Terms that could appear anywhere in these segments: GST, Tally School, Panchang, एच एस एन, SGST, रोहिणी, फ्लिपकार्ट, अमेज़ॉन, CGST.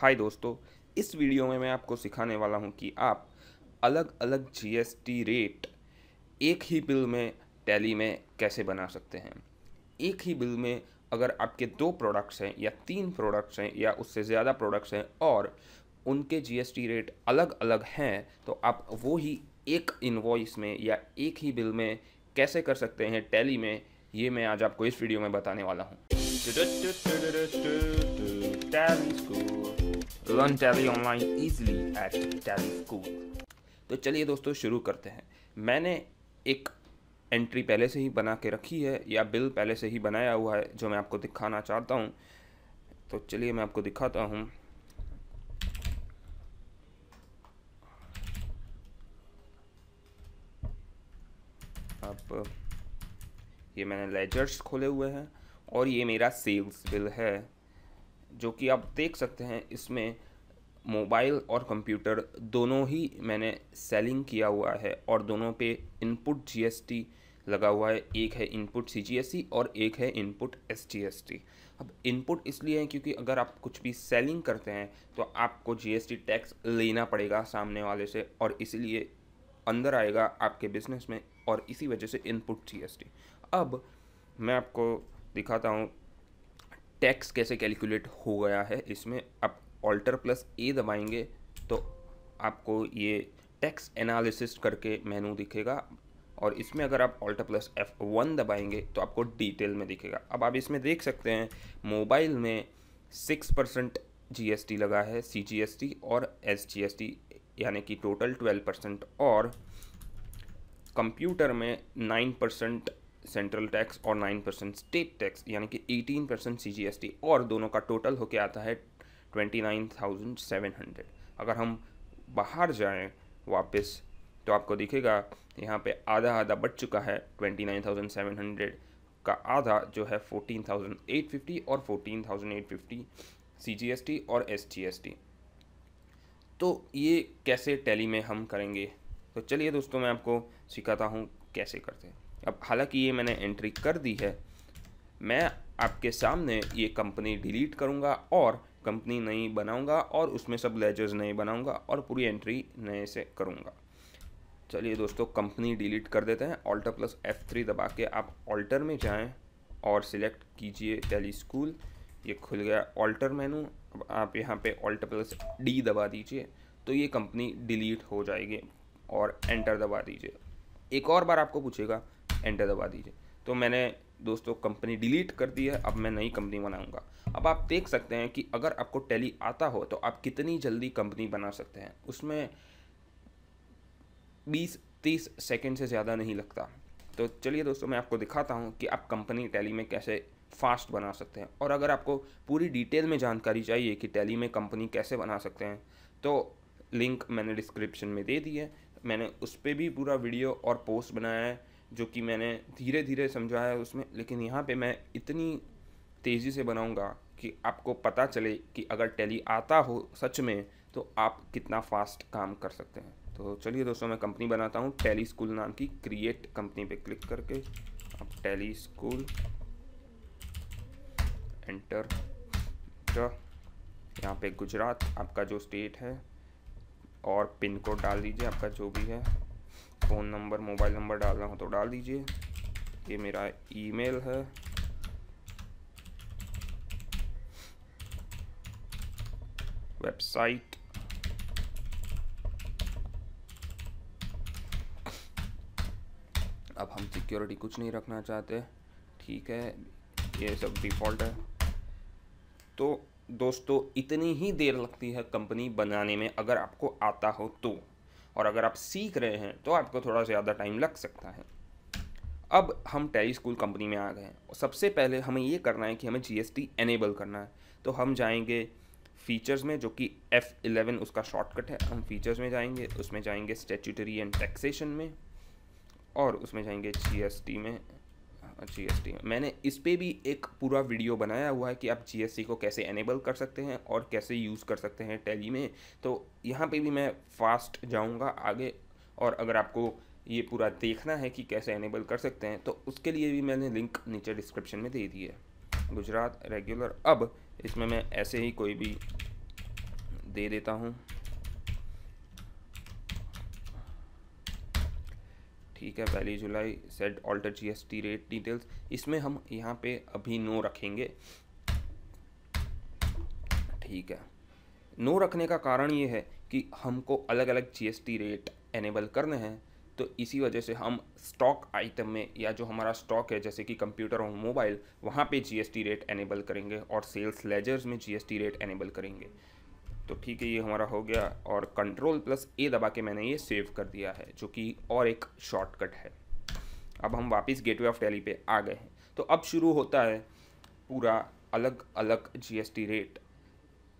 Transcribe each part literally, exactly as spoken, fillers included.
हाय दोस्तों, इस वीडियो में मैं आपको सिखाने वाला हूं कि आप अलग अलग जीएसटी रेट एक ही बिल में टैली में कैसे बना सकते हैं। एक ही बिल में अगर आपके दो प्रोडक्ट्स हैं या तीन प्रोडक्ट्स हैं या उससे ज़्यादा प्रोडक्ट्स हैं और उनके जीएसटी रेट अलग अलग हैं तो आप वो ही एक इन्वॉइस में या एक ही बिल में कैसे कर सकते हैं टैली में, ये मैं आज आपको इस वीडियो में बताने वाला हूँ। Learn Tally online easily at Tally School। तो चलिए दोस्तों शुरू करते हैं। मैंने एक एंट्री पहले से ही बना के रखी है या बिल पहले से ही बनाया हुआ है जो मैं आपको दिखाना चाहता हूँ। तो चलिए मैं आपको दिखाता हूँ। अब ये मैंने लेजर्स खोले हुए हैं और ये मेरा सेल्स बिल है जो कि आप देख सकते हैं। इसमें मोबाइल और कंप्यूटर दोनों ही मैंने सेलिंग किया हुआ है और दोनों पे इनपुट जीएसटी लगा हुआ है। एक है इनपुट सीजीएसटी और एक है इनपुट एसजीएसटी। अब इनपुट इसलिए है क्योंकि अगर आप कुछ भी सेलिंग करते हैं तो आपको जीएसटी टैक्स लेना पड़ेगा सामने वाले से और इसीलिए अंदर आएगा आपके बिजनेस में और इसी वजह से इनपुट जीएसटी। अब मैं आपको दिखाता हूँ टैक्स कैसे कैलकुलेट हो गया है। इसमें आप ऑल्टर प्लस ए दबाएंगे तो आपको ये टैक्स एनालिसिस करके मेनू दिखेगा और इसमें अगर आप ऑल्टर प्लस एफ वन दबाएंगे तो आपको डिटेल में दिखेगा। अब आप इसमें देख सकते हैं मोबाइल में six percent G S T लगा है, सी जी एस टी और एस जी एस टी यानी कि टोटल ट्वेल्व परसेंट और कंप्यूटर में नाइन परसेंट सेंट्रल टैक्स और नाइन परसेंट स्टेट टैक्स यानी कि eighteen percent C G S T और दोनों का टोटल होके आता है twenty nine thousand seven hundred. अगर हम बाहर जाएं वापस तो आपको दिखेगा यहाँ पे आधा आधा बच चुका है। Twenty nine thousand seven hundred का आधा जो है फोर्टीन थाउजेंड एट फिफ्टी और fourteen thousand eight fifty C G S T और एस जी एस टी। तो ये कैसे टैली में हम करेंगे, तो चलिए दोस्तों मैं आपको सिखाता हूँ कैसे करते हैं। अब हालांकि ये मैंने एंट्री कर दी है, मैं आपके सामने ये कंपनी डिलीट करूंगा और कंपनी नई बनाऊंगा और उसमें सब लेजर्स नए बनाऊंगा और पूरी एंट्री नए से करूंगा। चलिए दोस्तों कंपनी डिलीट कर देते हैं। ऑल्टर प्लस एफ थ्री दबा के आप ऑल्टर में जाएं और सिलेक्ट कीजिए टैली स्कूल। ये खुल गया ऑल्टर मेनू। अब आप यहाँ पर ऑल्टर प्लस डी दबा दीजिए तो ये कंपनी डिलीट हो जाएगी और एंटर दबा दीजिए। एक और बार आपको पूछेगा, एंटर दबा दीजिए। तो मैंने दोस्तों कंपनी डिलीट कर दी है, अब मैं नई कंपनी बनाऊंगा। अब आप देख सकते हैं कि अगर आपको टैली आता हो तो आप कितनी जल्दी कंपनी बना सकते हैं। उसमें बीस तीस सेकंड से ज़्यादा नहीं लगता। तो चलिए दोस्तों मैं आपको दिखाता हूं कि आप कंपनी टैली में कैसे फास्ट बना सकते हैं। और अगर आपको पूरी डिटेल में जानकारी चाहिए कि टैली में कंपनी कैसे बना सकते हैं तो लिंक मैंने डिस्क्रिप्शन में दे दी है। मैंने उस पर भी पूरा वीडियो और पोस्ट बनाया है जो कि मैंने धीरे धीरे समझाया है उसमें, लेकिन यहाँ पे मैं इतनी तेज़ी से बनाऊंगा कि आपको पता चले कि अगर टैली आता हो सच में तो आप कितना फास्ट काम कर सकते हैं। तो चलिए दोस्तों मैं कंपनी बनाता हूँ टैली स्कूल नाम की। क्रिएट कंपनी पे क्लिक करके अब टैली स्कूल एंटर, तो यहाँ पे गुजरात आपका जो स्टेट है और पिन कोड डाल दीजिए आपका जो भी है। फ़ोन नंबर मोबाइल नंबर डालना हो तो डाल दीजिए। ये मेरा ईमेल है वेबसाइट। अब हम सिक्योरिटी कुछ नहीं रखना चाहते, ठीक है, ये सब डिफ़ॉल्ट है। तो दोस्तों इतनी ही देर लगती है कंपनी बनाने में अगर आपको आता हो तो, और अगर आप सीख रहे हैं तो आपको थोड़ा ज़्यादा टाइम लग सकता है। अब हम टैली स्कूल कंपनी में आ गए हैं। सबसे पहले हमें ये करना है कि हमें जीएसटी एनेबल करना है। तो हम जाएंगे फीचर्स में जो कि एफ इलेवन उसका शॉर्टकट है। हम फीचर्स में जाएंगे, उसमें जाएंगे स्टैट्यूटरी एंड टैक्सेशन में और उसमें जाएंगे जीएसटी में। जीएसटी में मैंने इस पर भी एक पूरा वीडियो बनाया हुआ है कि आप जीएसटी को कैसे एनेबल कर सकते हैं और कैसे यूज़ कर सकते हैं टैली में। तो यहाँ पे भी मैं फास्ट जाऊँगा आगे। और अगर आपको ये पूरा देखना है कि कैसे एनेबल कर सकते हैं तो उसके लिए भी मैंने लिंक नीचे डिस्क्रिप्शन में दे दी है। गुजरात रेगुलर। अब इसमें मैं ऐसे ही कोई भी दे देता हूँ। ठीक है, पहली जुलाई set alter GST rate details, इसमें हम यहाँ पे अभी नो रखेंगे। ठीक है, नो रखने का कारण ये है कि हमको अलग अलग जीएसटी रेट एनेबल करने हैं, तो इसी वजह से हम स्टॉक आइटम में या जो हमारा स्टॉक है जैसे कि कंप्यूटर और मोबाइल, वहाँ पे जीएसटी रेट एनेबल करेंगे और सेल्स लेजर्स में जीएसटी रेट एनेबल करेंगे। तो ठीक है, ये हमारा हो गया और कंट्रोल प्लस ए दबा के मैंने ये सेव कर दिया है, जो कि और एक शॉर्टकट है। अब हम वापस गेटवे ऑफ टैली पे आ गए हैं। तो अब शुरू होता है पूरा अलग अलग जीएसटी रेट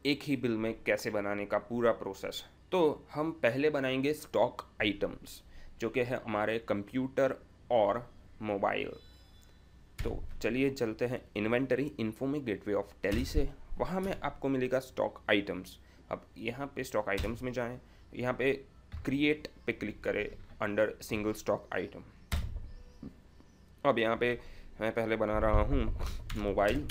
एक ही बिल में कैसे बनाने का पूरा प्रोसेस। तो हम पहले बनाएंगे स्टॉक आइटम्स, जो कि है हमारे कंप्यूटर और मोबाइल। तो चलिए चलते हैं इन्वेंटरी इन्फो में गेटवे ऑफ टैली से, वहाँ में आपको मिलेगा स्टॉक आइटम्स। अब यहाँ पे स्टॉक आइटम्स में जाएं, यहाँ पे क्रिएट पे क्लिक करें अंडर सिंगल स्टॉक आइटम। अब यहाँ पे मैं पहले बना रहा हूँ मोबाइल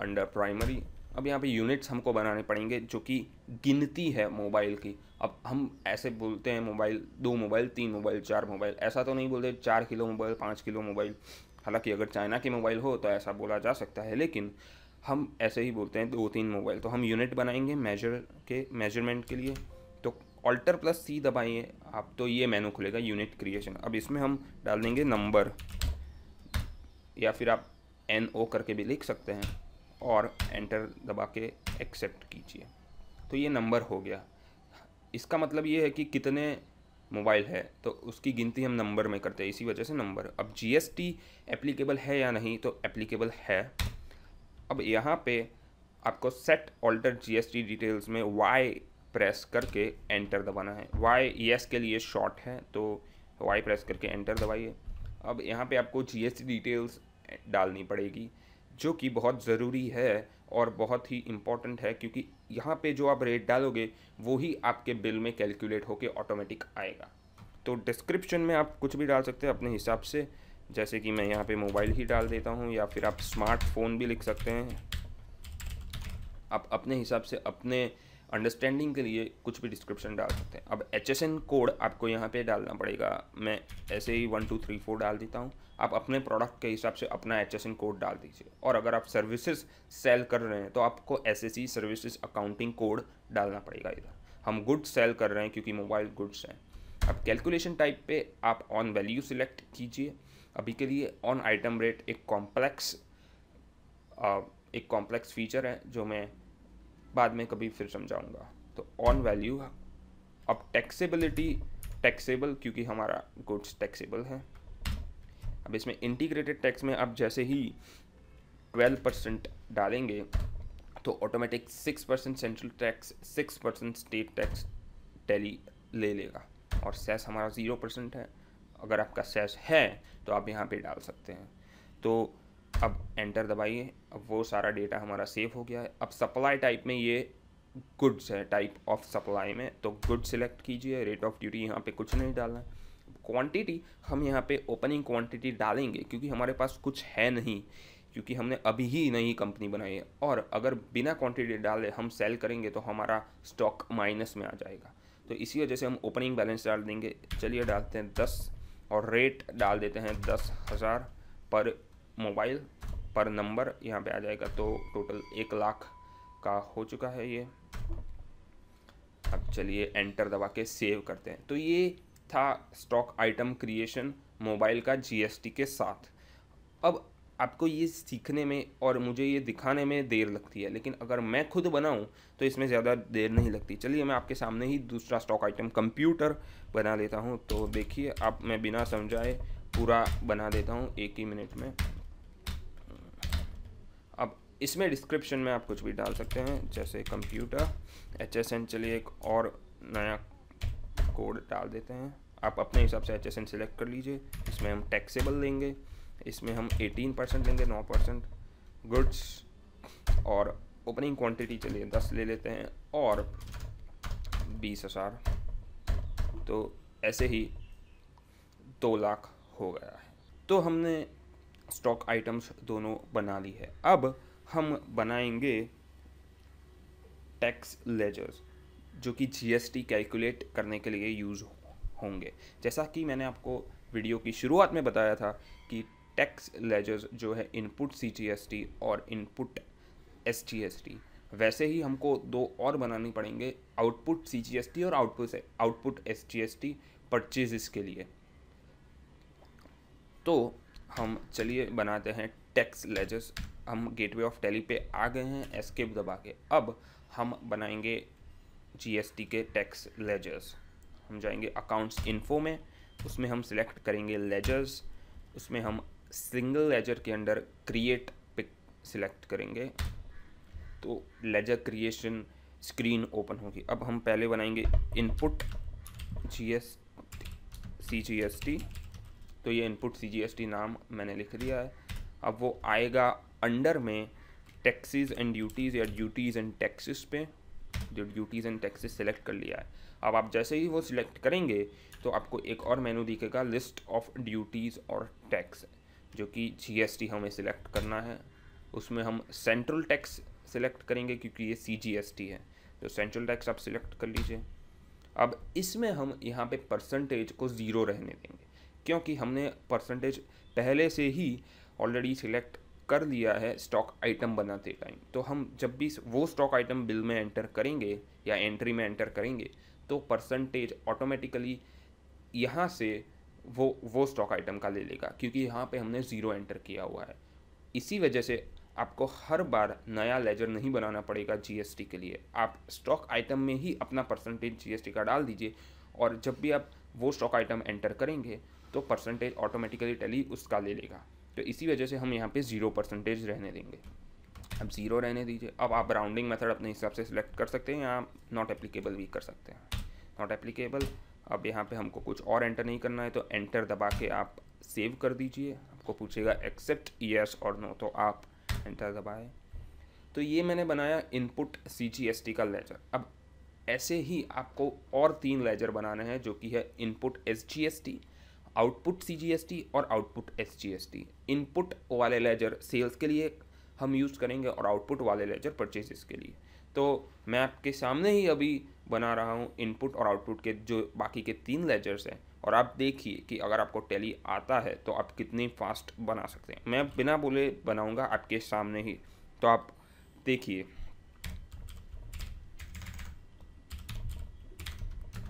अंडर प्राइमरी। अब यहाँ पे यूनिट्स हमको बनाने पड़ेंगे, जो कि गिनती है मोबाइल की। अब हम ऐसे बोलते हैं मोबाइल, दो मोबाइल, तीन मोबाइल, चार मोबाइल, ऐसा तो नहीं बोलते चार किलो मोबाइल, पाँच किलो मोबाइल। हालांकि अगर चाइना के मोबाइल हो तो ऐसा बोला जा सकता है, लेकिन हम ऐसे ही बोलते हैं दो तीन मोबाइल। तो हम यूनिट बनाएंगे मेजर के मेजरमेंट के लिए। तो ऑल्टर प्लस सी दबाइए आप, तो ये मेनू खुलेगा यूनिट क्रिएशन। अब इसमें हम डाल देंगे नंबर, या फिर आप एन ओ करके भी लिख सकते हैं, और एंटर दबा के एक्सेप्ट कीजिए। तो ये नंबर हो गया। इसका मतलब ये है कि कितने मोबाइल है, तो उसकी गिनती हम नंबर में करते हैं, इसी वजह से नंबर। अब जीएसटी एप्लीकेबल है या नहीं, तो एप्लीकेबल है। अब यहाँ पे आपको सेट ऑल्टर जीएसटी डिटेल्स में वाई प्रेस करके एंटर दबाना है। वाई यस के लिए शॉर्ट है, तो वाई प्रेस करके एंटर दबाइए। अब यहाँ पे आपको जीएसटी डिटेल्स डालनी पड़ेगी, जो कि बहुत ज़रूरी है और बहुत ही इम्पॉर्टेंट है, क्योंकि यहाँ पे जो आप रेट डालोगे वो ही आपके बिल में कैलकुलेट होके ऑटोमेटिक आएगा। तो डिस्क्रिप्शन में आप कुछ भी डाल सकते हैं अपने हिसाब से, जैसे कि मैं यहाँ पे मोबाइल ही डाल देता हूँ, या फिर आप स्मार्टफोन भी लिख सकते हैं। आप अपने हिसाब से अपने अंडरस्टैंडिंग के लिए कुछ भी डिस्क्रिप्शन डाल सकते हैं। अब एच एस एन कोड आपको यहाँ पे डालना पड़ेगा। मैं ऐसे ही वन टू थ्री फोर डाल देता हूँ, आप अपने प्रोडक्ट के हिसाब से अपना एच एस एन कोड डाल दीजिए। और अगर आप सर्विसेज सेल कर रहे हैं तो आपको S S C services accounting code डालना पड़ेगा। इधर हम गुड्स सेल कर रहे हैं क्योंकि मोबाइल गुड्स हैं। अब कैलकुलेशन टाइप पे आप ऑन वैल्यू सिलेक्ट कीजिए। अभी के लिए ऑन आइटम रेट एक कॉम्प्लेक्स एक कॉम्प्लेक्स फीचर है, जो मैं बाद में कभी फिर समझाऊंगा। तो ऑन वैल्यू। अब टैक्सेबिलिटी टैक्सेबल, क्योंकि हमारा गुड्स टैक्सेबल है। अब इसमें इंटीग्रेटेड टैक्स में आप जैसे ही ट्वेल्व परसेंट डालेंगे तो automatic six percent central tax, six percent state tax Tally ले लेगा। और सेस हमारा ज़ीरो परसेंट है। अगर आपका सेस है तो आप यहाँ पे डाल सकते हैं। तो अब एंटर दबाइए। अब वो सारा डेटा हमारा सेव हो गया है। अब सप्लाई टाइप में ये गुड्स है, टाइप ऑफ सप्लाई में, तो गुड सिलेक्ट कीजिए। रेट ऑफ ड्यूटी यहाँ पे कुछ नहीं डालना है। क्वांटिटी हम यहाँ पे ओपनिंग क्वांटिटी डालेंगे, क्योंकि हमारे पास कुछ है नहीं, क्योंकि हमने अभी ही नई कंपनी बनाई है। और अगर बिना क्वांटिटी डाले हम सेल करेंगे तो हमारा स्टॉक माइनस में आ जाएगा, तो इसी वजह से हम ओपनिंग बैलेंस डाल देंगे। चलिए डालते हैं दस, और रेट डाल देते हैं दस हज़ार पर मोबाइल पर नंबर, यहाँ पे आ जाएगा। तो टोटल एक लाख का हो चुका है ये। अब चलिए एंटर दबा के सेव करते हैं। तो ये था स्टॉक आइटम क्रिएशन मोबाइल का जीएसटी के साथ। अब आपको ये सीखने में और मुझे ये दिखाने में देर लगती है, लेकिन अगर मैं खुद बनाऊं तो इसमें ज़्यादा देर नहीं लगती। चलिए मैं आपके सामने ही दूसरा स्टॉक आइटम कंप्यूटर बना लेता हूँ। तो देखिए आप, मैं बिना समझाए पूरा बना देता हूँ एक ही मिनट में। अब इसमें डिस्क्रिप्शन में आप कुछ भी डाल सकते हैं, जैसे कंप्यूटर एच एस एन। चलिए एक और नया कोड डाल देते हैं। आप अपने हिसाब से एच एस एन सिलेक्ट कर लीजिए। इसमें हम टैक्सेबल लेंगे, इसमें हम अठारह परसेंट लेंगे, नौ परसेंट गुड्स, और ओपनिंग क्वांटिटी चलिए दस ले लेते हैं, और बीस हज़ार। तो ऐसे ही दो लाख हो गया है। तो हमने स्टॉक आइटम्स दोनों बना ली है। अब हम बनाएंगे टैक्स लेजर्स जो कि जीएसटी कैलकुलेट करने के लिए यूज़ होंगे। जैसा कि मैंने आपको वीडियो की शुरुआत में बताया था कि टैक्स लेजर्स जो है इनपुट सीजीएसटी और इनपुट एसजीएसटी, वैसे ही हमको दो और बनानी पड़ेंगे, आउटपुट सीजीएसटी और आउटपुट से आउटपुट एसजीएसटी परचेजेस के लिए। तो हम चलिए बनाते हैं टैक्स लेजर्स। हम गेटवे ऑफ टैली पे आ गए हैं एस्केप दबा के। अब हम बनाएंगे जीएसटी के टैक्स लेजर्स। हम जाएंगे अकाउंट्स इन्फो में, उसमें हम सिलेक्ट करेंगे लेजर्स, उसमें हम सिंगल लेजर के अंडर क्रिएट पिक सिलेक्ट करेंगे तो लेजर क्रिएशन स्क्रीन ओपन होगी। अब हम पहले बनाएंगे input G S C G S T, तो ये इनपुट सीजीएसटी नाम मैंने लिख दिया है। अब वो आएगा अंडर में टैक्सेस एंड ड्यूटीज़ या ड्यूटीज़ एंड टैक्सेस पे, जो ड्यूटीज़ एंड टैक्सेस सेलेक्ट कर लिया है। अब आप जैसे ही वो सिलेक्ट करेंगे तो आपको एक और मेनू दिखेगा, लिस्ट ऑफ ड्यूटीज़ और टैक्स, जो कि जीएसटी हमें सिलेक्ट करना है। उसमें हम सेंट्रल टैक्स सिलेक्ट करेंगे क्योंकि ये सीजीएसटी है, तो सेंट्रल टैक्स आप सिलेक्ट कर लीजिए। अब इसमें हम यहाँ पे परसेंटेज को ज़ीरो रहने देंगे क्योंकि हमने परसेंटेज पहले से ही ऑलरेडी सिलेक्ट कर लिया है स्टॉक आइटम बनाते टाइम। तो हम जब भी वो स्टॉक आइटम बिल में एंटर करेंगे या एंट्री में एंटर करेंगे तो परसेंटेज ऑटोमेटिकली यहाँ से वो वो स्टॉक आइटम का ले लेगा क्योंकि यहाँ पे हमने ज़ीरो एंटर किया हुआ है। इसी वजह से आपको हर बार नया लेजर नहीं बनाना पड़ेगा जीएसटी के लिए। आप स्टॉक आइटम में ही अपना परसेंटेज जीएसटी का डाल दीजिए और जब भी आप वो स्टॉक आइटम एंटर करेंगे तो परसेंटेज ऑटोमेटिकली टैली उसका ले लेगा। तो इसी वजह से हम यहाँ पे ज़ीरो परसेंटेज रहने देंगे। अब ज़ीरो रहने दीजिए। अब आप राउंडिंग मेथड अपने हिसाब से सिलेक्ट कर सकते हैं या नॉट एप्लीकेबल भी कर सकते हैं, नॉट एप्लीकेबल। अब यहाँ पे हमको कुछ और एंटर नहीं करना है तो एंटर दबा के आप सेव कर दीजिए। आपको पूछेगा एक्सेप्ट येस और नो, तो आप एंटर दबाएं। तो ये मैंने बनाया इनपुट सीजीएसटी का लेजर। अब ऐसे ही आपको और तीन लेजर बनाने हैं जो कि है इनपुट एसजीएसटी, आउटपुट सीजीएसटी और आउटपुट एसजीएसटी। इनपुट वाले लेजर सेल्स के लिए हम यूज़ करेंगे और आउटपुट वाले लेजर परचेसेस के लिए। तो मैं आपके सामने ही अभी बना रहा हूँ इनपुट और आउटपुट के जो बाकी के तीन लेजर्स हैं, और आप देखिए कि अगर आपको टैली आता है तो आप कितनी फास्ट बना सकते हैं। मैं बिना बोले बनाऊँगा आपके सामने ही, तो आप देखिए।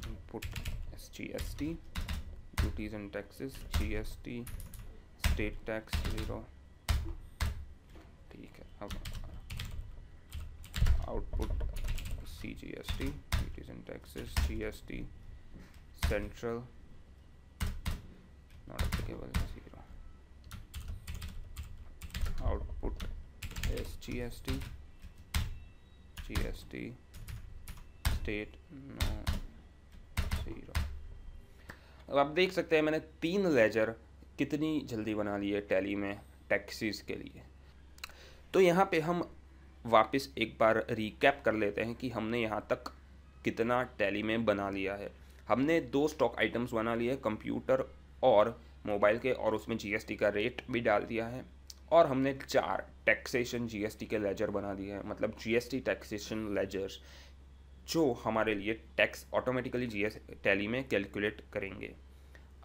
Input SGST, duties and taxes, GST, state tax zero, ठीक है। अब output CGST, duties and taxes, GST, central, not applicable zero, output SGST, GST, state no zero. अब आप देख सकते हैं मैंने तीन लेजर कितनी जल्दी बना लिए टैली में टैक्सेस के लिए। तो यहाँ पे हम वापस एक बार रिकैप कर लेते हैं कि हमने यहाँ तक कितना टैली में बना लिया है। हमने दो स्टॉक आइटम्स बना लिए, कंप्यूटर और मोबाइल के, और उसमें जीएसटी का रेट भी डाल दिया है। और हमने चार टैक्सेशन जीएसटी के लेजर बना दिए हैं, मतलब जीएसटी टैक्सेशन लेजर्स जो हमारे लिए टैक्स ऑटोमेटिकली जीएसटी टैली में कैलकुलेट करेंगे।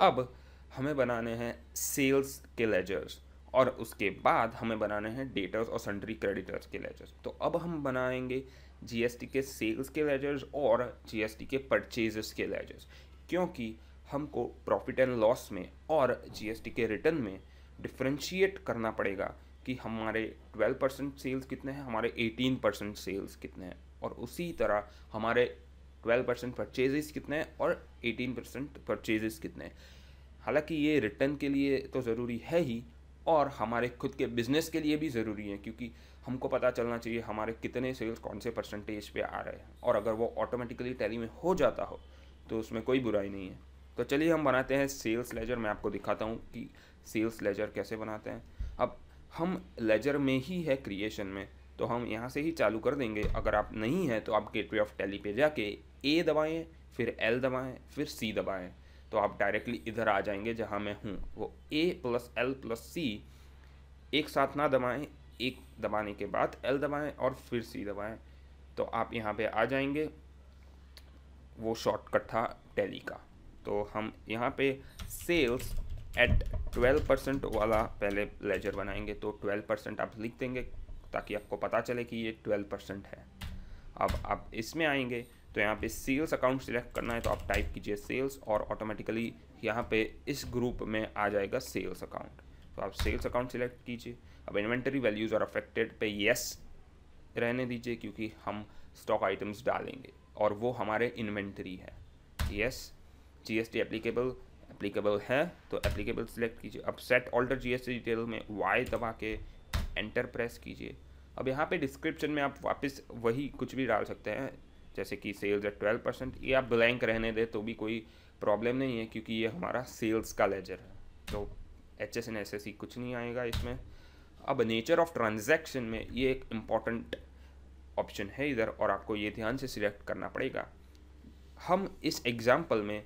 अब हमें बनाने हैं सेल्स के लेजर्स और उसके बाद हमें बनाने हैं डेटर्स और सन्ड्री क्रेडिटर्स के लेजर्स। तो अब हम बनाएंगे जीएसटी के सेल्स के लेजर्स और जीएसटी के परचेजेस के लेजर्स, क्योंकि हमको प्रॉफिट एंड लॉस में और जीएसटी के रिटर्न में डिफ्रेंशिएट करना पड़ेगा कि हमारे ट्वेल्व परसेंट सेल्स कितने हैं, हमारे एटीन परसेंट सेल्स कितने हैं, और उसी तरह हमारे ट्वेल्व परसेंट परचेजेस कितने हैं और एटीन परसेंट परचेजेस कितने हैं। हालाँकि ये रिटर्न के लिए तो ज़रूरी है ही और हमारे खुद के बिजनेस के लिए भी ज़रूरी है, क्योंकि हमको पता चलना चाहिए हमारे कितने सेल्स कौन से परसेंटेज पे आ रहे हैं। और अगर वो ऑटोमेटिकली टैली में हो जाता हो तो उसमें कोई बुराई नहीं है। तो चलिए हम बनाते हैं सेल्स लेजर। मैं आपको दिखाता हूँ कि सेल्स लेजर कैसे बनाते हैं। अब हम लेजर में ही है क्रिएशन में, तो हम यहाँ से ही चालू कर देंगे। अगर आप नहीं हैं तो आप गेटवे ऑफ टैली पे जाके ए दबाएँ, फिर एल दबाएँ, फिर सी दबाएँ, तो आप डायरेक्टली इधर आ जाएंगे जहाँ मैं हूँ। वो A plus L plus C एक साथ ना दबाएं, एक दबाने के बाद एल दबाएं और फिर सी दबाएं। तो आप यहाँ पे आ जाएंगे, वो शॉर्टकट था टैली का। तो हम यहाँ पे सेल्स एट ट्वेल्व परसेंट वाला पहले लेजर बनाएंगे। तो ट्वेल्व परसेंट आप लिख देंगे ताकि आपको पता चले कि ये ट्वेल्व परसेंट है। अब आप इसमें आएंगे तो यहाँ पे सेल्स अकाउंट सिलेक्ट करना है, तो आप टाइप कीजिए सेल्स और ऑटोमेटिकली यहाँ पे इस ग्रुप में आ जाएगा सेल्स अकाउंट। तो आप सेल्स अकाउंट सिलेक्ट कीजिए। अब इन्वेंटरी वैल्यूज़ आर अफेक्टेड पे येस रहने दीजिए क्योंकि हम स्टॉक आइटम्स डालेंगे और वो हमारे इन्वेंटरी है। येस जीएसटी एप्लीकेबल एप्लीकेबल है तो एप्लीकेबल सिलेक्ट कीजिए। अब सेट ऑल्टर जीएसटी डिटेल में वाई दबा के एंटर प्रेस कीजिए। अब यहाँ पे डिस्क्रिप्शन में आप वापस वही कुछ भी डाल सकते हैं, जैसे कि सेल्स एट ट्वेल्व परसेंट, ये आप ब्लैंक रहने दें तो भी कोई प्रॉब्लम नहीं है क्योंकि ये हमारा सेल्स का लेजर है। तो एच एस एन S S C कुछ नहीं आएगा इसमें। अब नेचर ऑफ ट्रांजैक्शन में ये एक इम्पॉर्टेंट ऑप्शन है इधर, और आपको ये ध्यान से सिलेक्ट करना पड़ेगा। हम इस एग्जाम्पल में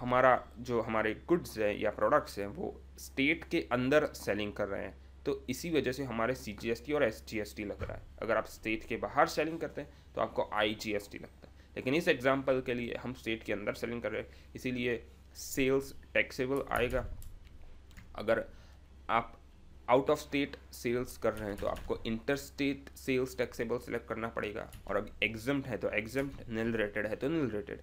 हमारा जो हमारे गुड्स हैं या प्रोडक्ट्स हैं वो स्टेट के अंदर सेलिंग कर रहे हैं, तो इसी वजह से हमारे सी जी एस टी और एस जी एस टी लग रहा है। अगर आप स्टेट के बाहर सेलिंग करते हैं तो आपको आई जी एस टी लगता है, लेकिन इस एग्जाम्पल के लिए हम स्टेट के अंदर सेलिंग कर रहे हैं इसीलिए सेल्स टैक्सेबल आएगा। अगर आप आउट ऑफ स्टेट सेल्स कर रहे हैं तो आपको inter state sales taxable select करना पड़ेगा, और अब एग्जम्प्ट है तो एग्जम्प्ट, निल रेटेड है तो निल रेटेड,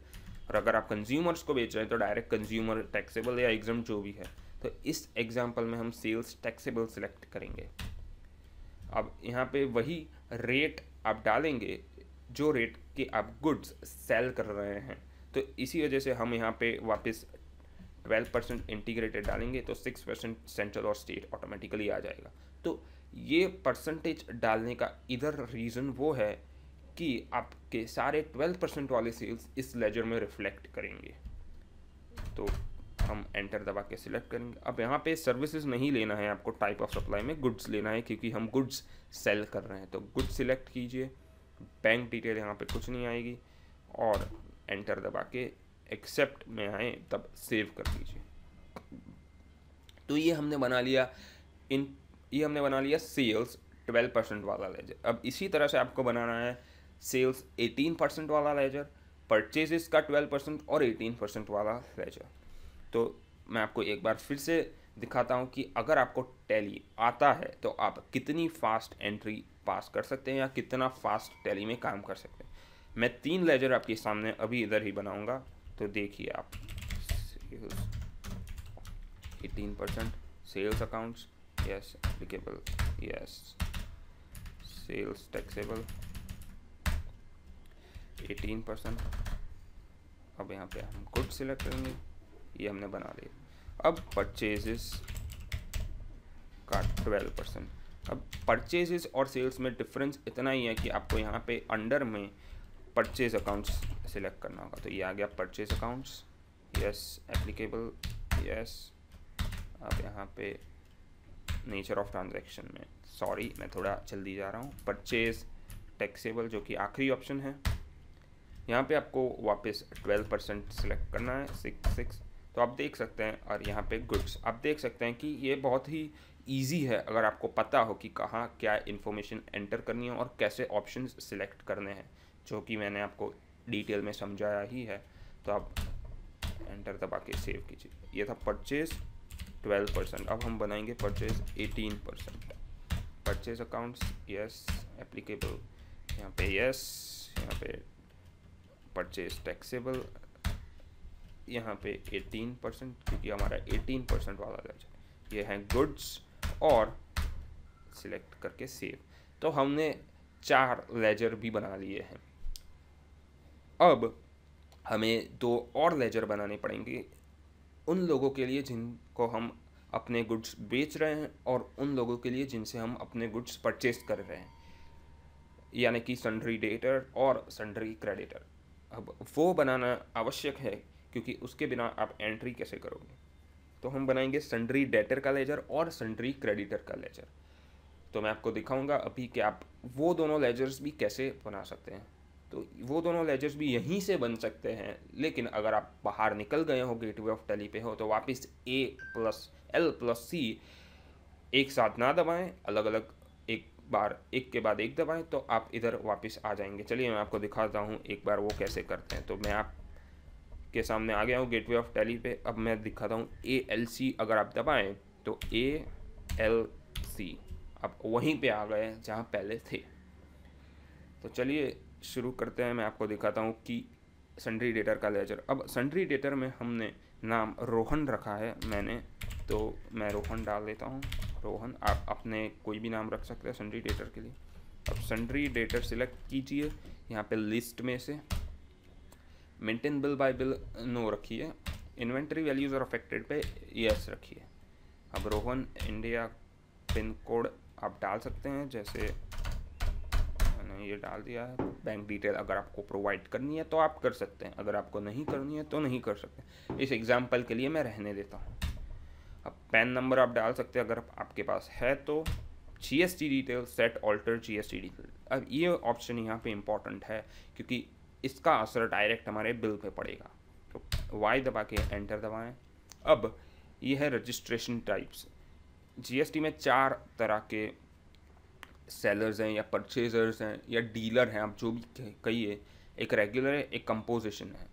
और अगर आप कंज्यूमर्स को बेच रहे हैं तो डायरेक्ट कंज्यूमर टैक्सेबल या एग्जम्प्ट जो भी है। तो इस एग्जाम्पल में हम सेल्स टैक्सेबल सेलेक्ट करेंगे। अब यहाँ पे वही रेट आप डालेंगे जो रेट के आप गुड्स सेल कर रहे हैं, तो इसी वजह से हम यहाँ पे वापस ट्वेल्व परसेंट इंटीग्रेटेड डालेंगे तो सिक्स परसेंट सेंट्रल और स्टेट ऑटोमेटिकली आ जाएगा। तो ये परसेंटेज डालने का इधर रीज़न वो है कि आपके सारे ट्वेल्व परसेंट वाले सेल्स इस लेजर में रिफ्लेक्ट करेंगे। तो हम एंटर दबा के सिलेक्ट करेंगे। अब यहाँ पे सर्विसेज नहीं लेना है आपको, टाइप ऑफ सप्लाई में गुड्स लेना है क्योंकि हम गुड्स सेल कर रहे हैं। तो गुड्स सिलेक्ट कीजिए, बैंक डिटेल यहाँ पे कुछ नहीं आएगी, और एंटर दबा के एक्सेप्ट में आए तब सेव कर दीजिए। तो ये हमने बना लिया इन ये हमने बना लिया सेल्स ट्वेल्व परसेंट वाला लेजर। अब इसी तरह से आपको बनाना है सेल्स एटीन परसेंट वाला लेजर, परचेजेस का ट्वेल्व परसेंट और एटीन परसेंट वाला लेजर। तो मैं आपको एक बार फिर से दिखाता हूँ कि अगर आपको टैली आता है तो आप कितनी फास्ट एंट्री पास कर सकते हैं या कितना फास्ट टैली में काम कर सकते हैं। मैं तीन लेजर आपके सामने अभी इधर ही बनाऊँगा, तो देखिए आप eighteen percent sales accounts, yes applicable, yes sales taxable eighteen percent. अब यहाँ पे हम गुड सिलेक्ट करेंगे, ये हमने बना लिया। अब परचेजेस का ट्वेल्व परसेंट। अब परचेजेस और सेल्स में डिफरेंस इतना ही है कि आपको यहाँ पे अंडर में परचेज अकाउंट्स सिलेक्ट करना होगा। तो ये आ गया purchase accounts, yes applicable, yes. अब यहाँ पे नेचर ऑफ ट्रांजैक्शन में, सॉरी मैं थोड़ा जल्दी जा रहा हूँ, परचेज टैक्सेबल जो कि आखिरी ऑप्शन है, यहाँ पे आपको वापस ट्वेल्व परसेंट सिलेक्ट करना है, सिक्स सिक्स। तो आप देख सकते हैं, और यहाँ पे गुड्स आप देख सकते हैं कि ये बहुत ही इजी है अगर आपको पता हो कि कहाँ क्या इन्फॉर्मेशन एंटर करनी है और कैसे ऑप्शंस सिलेक्ट करने हैं, जो कि मैंने आपको डिटेल में समझाया ही है। तो आप एंटर दबा के सेव कीजिए। ये था परचेज ट्वेल्व परसेंट। अब हम बनाएंगे purchase eighteen percent. Purchase accounts, yes applicable, यहाँ पे यस, यहाँ पे परचेज टैक्सेबल, यहाँ पे एटीन परसेंट क्योंकि हमारा एटीन परसेंट वाला लेजर। ये हैं गुड्स, और सिलेक्ट करके सेव। तो हमने चार लेजर भी बना लिए हैं। अब हमें दो और लेजर बनाने पड़ेंगे उन लोगों के लिए जिनको हम अपने गुड्स बेच रहे हैं और उन लोगों के लिए जिनसे हम अपने गुड्स परचेज कर रहे हैं, यानी कि सन्ड्री डेटर और सन्ड्री क्रेडिटर। अब वो बनाना आवश्यक है क्योंकि उसके बिना आप एंट्री कैसे करोगे। तो हम बनाएंगे सन्ड्री डेटर का लेजर और सन्ड्री क्रेडिटर का लेजर। तो मैं आपको दिखाऊंगा अभी कि आप वो दोनों लेजर्स भी कैसे बना सकते हैं। तो वो दोनों लेजर्स भी यहीं से बन सकते हैं, लेकिन अगर आप बाहर निकल गए हो, गेटवे ऑफ टैली पे हो, तो वापस A plus L plus C एक साथ ना दबाएँ, अलग अलग एक बार एक के बाद एक दबाएं तो आप इधर वापस आ जाएंगे। चलिए मैं आपको दिखाता हूँ एक बार वो कैसे करते हैं। तो मैं आपके सामने आ गया हूँ गेटवे ऑफ टैली पे। अब मैं दिखाता हूँ ए एल सी, अगर आप दबाएं तो ए एल सी आप वहीं पे आ गए जहाँ पहले थे। तो चलिए शुरू करते हैं। मैं आपको दिखाता हूँ कि सन्ड्री डेटर का लेजर। अब सन्ड्री डेटर में हमने नाम रोहन रखा है मैंने, तो मैं रोहन डाल देता हूँ, रोहन। आप अपने कोई भी नाम रख सकते हैं सन्ड्री डेटर के लिए। अब सन्ड्री डेटर सिलेक्ट कीजिए यहाँ पे लिस्ट में से। Maintain bill by bill no रखिए। इन्वेंट्री वैल्यूज़ और अफेक्टेड पे यस रखिए। अब रोहन इंडिया पिन कोड आप डाल सकते हैं, जैसे ये डाल दिया है। बैंक डिटेल अगर आपको प्रोवाइड करनी है तो आप कर सकते हैं, अगर आपको नहीं करनी है तो नहीं कर सकते। इस एग्जाम्पल के लिए मैं रहने देता हूँ। अब पैन नंबर आप डाल सकते हैं अगर आपके पास है तो। G S T detail set alter G S T detail. अब ये ऑप्शन यहाँ पे इम्पॉर्टेंट है क्योंकि इसका असर डायरेक्ट हमारे बिल पे पड़ेगा। तो वाई दबा के एंटर दबाएं। अब ये है रजिस्ट्रेशन टाइप्स। जीएसटी में चार तरह के सेलर्स हैं या परचेजर्स हैं या डीलर हैं, आप जो भी कहिए। एक रेगुलर है, एक कंपोजिशन है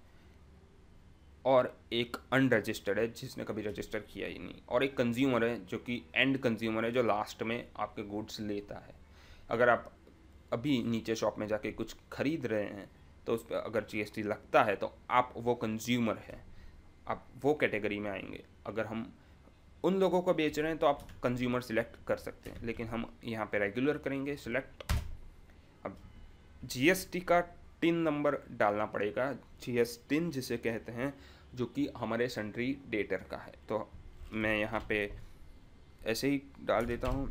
और एक अनरजिस्टर्ड है जिसने कभी रजिस्टर किया ही नहीं, और एक कंज्यूमर है जो कि एंड कंज्यूमर है जो लास्ट में आपके गुड्स लेता है। अगर आप अभी नीचे शॉप में जाके कुछ खरीद रहे हैं तो उस पर अगर जीएसटी लगता है तो आप वो कंज्यूमर है, आप वो कैटेगरी में आएंगे। अगर हम उन लोगों को बेच रहे हैं तो आप कंज्यूमर सिलेक्ट कर सकते हैं, लेकिन हम यहाँ पे रेगुलर करेंगे सिलेक्ट। अब जीएसटी का टिन नंबर डालना पड़ेगा, जीएस टिन जिसे कहते हैं, जो कि हमारे सन्ड्री डेटर का है। तो मैं यहाँ पे ऐसे ही डाल देता हूँ